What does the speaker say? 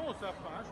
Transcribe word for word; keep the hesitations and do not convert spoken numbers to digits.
vraiment au safrage.